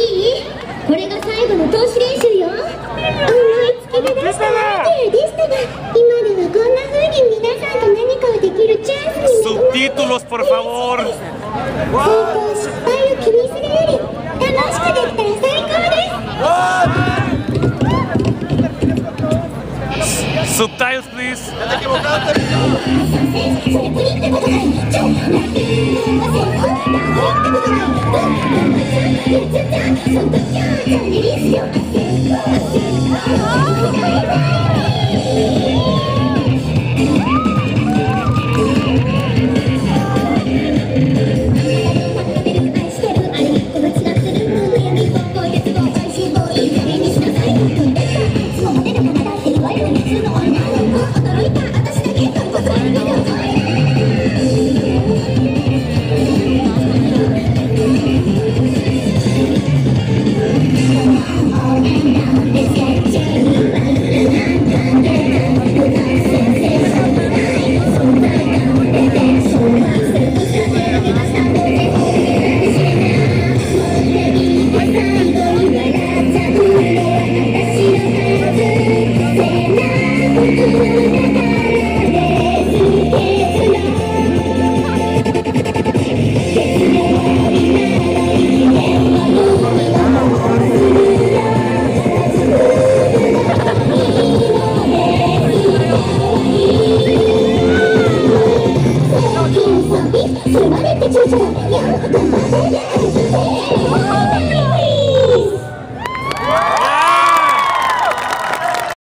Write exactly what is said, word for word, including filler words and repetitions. いい？これが最後の通し練習よ。思いつきで出したアイデアでしたが、今ではこんな風に皆さんと何かをできるチャンスに。Subtítulos, por favor。成功失敗を気にするより楽しくできたら最高です。Subtítulos, please。Subtítulos, please.